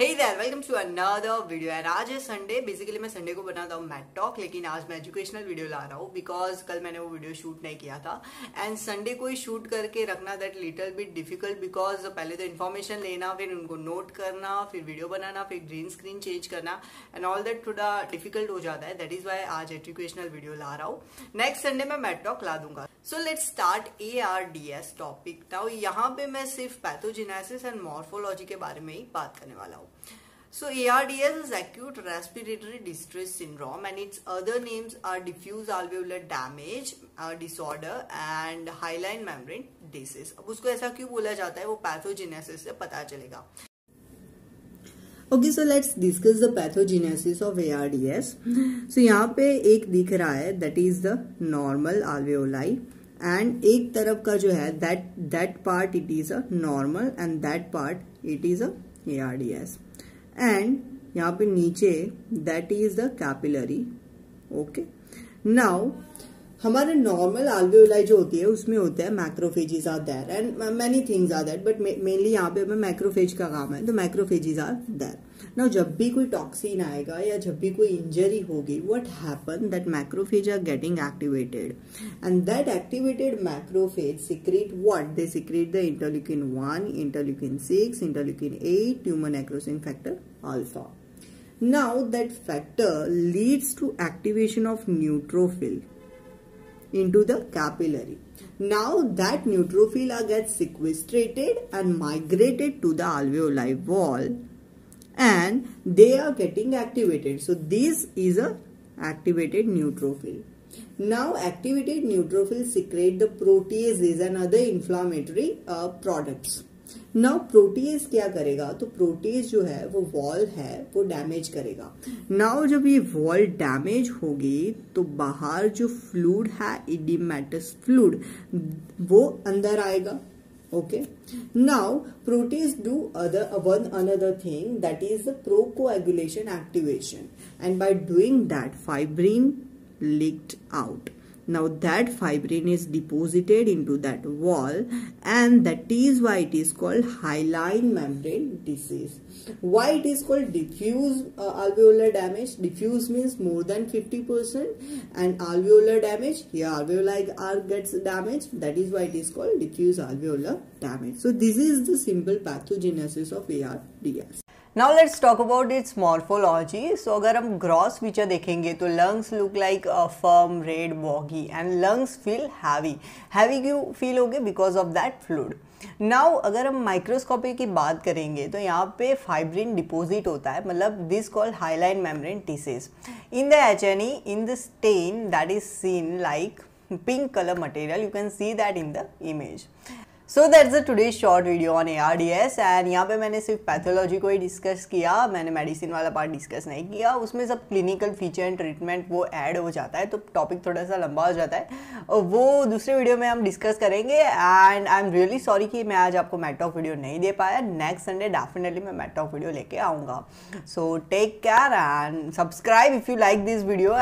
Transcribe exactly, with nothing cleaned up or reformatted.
Hey there, welcome to another video। और आज है संडे। बेसिकली मैं संडे को बनाता हूँ मैट टॉक, लेकिन आज मैं एजुकेशनल वीडियो ला रहा हूँ बिकॉज कल मैंने वो वीडियो शूट नहीं किया था एंड संडे को ही शूट करके रखना that little bit difficult because पहले तो इन्फॉर्मेशन लेना, फिर उनको नोट करना, फिर वीडियो बनाना, फिर ग्रीन स्क्रीन चेंज करना एंड ऑल दैट थोड़ा डिफिकल्ट हो जाता है। दैट इज वाई आज एजुकेशनल वीडियो ला रहा हूँ। नेक्स्ट संडे मैं मैट टॉक ला दूंगा। So let's start A R D S topic. Now यहाँ पे मैं सिर्फ पैथोजेनेसिस एंड मॉर्फोलॉजी के बारे में ही बात करने वाला हूँ। So A R D S is acute respiratory distress syndrome and its other names are diffuse alveolar damage uh, disorder and hyaline membrane disease। अब उसको ऐसा क्यों बोला जाता है वो पैथोजेनेसिस से पता चलेगा। Okay, so let's discuss the pathogenesis of A R D S। So यहाँ पे एक दिख रहा है that is the normal alveoli and एक तरफ का जो है that that part it is a normal and that part it is a A R D S and यहाँ पे नीचे that is the capillary. Okay, now हमारे नॉर्मल alveoli जो होती है उसमें होता है macrophages are there and many things are there, but mainly यहाँ पे मैक्रोफेज का काम है। तो मैक्रोफेजेस आर देयर। नाउ जब भी कोई टॉक्सिन आएगा या जब भी कोई इंजरी होगी, what happen that macrophage are getting activated and that activated macrophage secrete what they secrete the interleukin one, interleukin six, interleukin eight, tumour necrosis factor alpha. Now that factor leads to activation of neutrophil into the capillary. Now that neutrophil gets sequestrated and migrated to the alveoli wall and they are getting activated. So this is a activated neutrophil. Now activated neutrophil secrete the proteases and other inflammatory uh, products. Now protease क्या करेगा? तो proteases जो है वो wall है वो damage करेगा। Now जब ये वॉल डैमेज होगी तो बाहर जो फ्लूड है इडिमेटस फ्लूड वो अंदर आएगा। Okay, now protease do other one another thing that is the procoagulation activation and by doing that fibrin leaked out. Now that fibrin is deposited into that wall and that is why it is called hyaline membrane disease. Why it is called diffuse uh, alveolar damage? Diffuse means more than fifty percent and alveolar damage, here alveoli are gets damaged, that is why it is called diffuse alveolar damage. So this is the simple pathogenesis of A R D S. Now let's talk about its morphology. So अगर हम gross picture देखेंगे तो lungs look like a firm red boggy and lungs feel heavy. Heavy क्यों feel होंगे? Because of that fluid. Now अगर हम microscopy की बात करेंगे तो यहाँ पे फाइब्रिन डिपोजिट होता है, मतलब this called hyaline membrane disease. In the H N E in the stain that is seen like pink colour material, you can see that in the image. So that's a today short video on A R D S and यहाँ पे मैंने सिर्फ pathology को ही discuss किया, मैंने medicine वाला part discuss नहीं किया। उसमें सब क्लिनिकल फीचर एंड ट्रीटमेंट वो ऐड हो जाता है तो टॉपिक थोड़ा सा लंबा हो जाता है, वो दूसरे वीडियो में हम डिस्कस करेंगे। And I am really sorry कि मैं आज आपको मैट टॉक वीडियो नहीं दे पाया। नेक्स्ट संडे डेफिनेटली मैं मैट टॉक वीडियो लेके आऊँगा। So take care and subscribe if you like this video.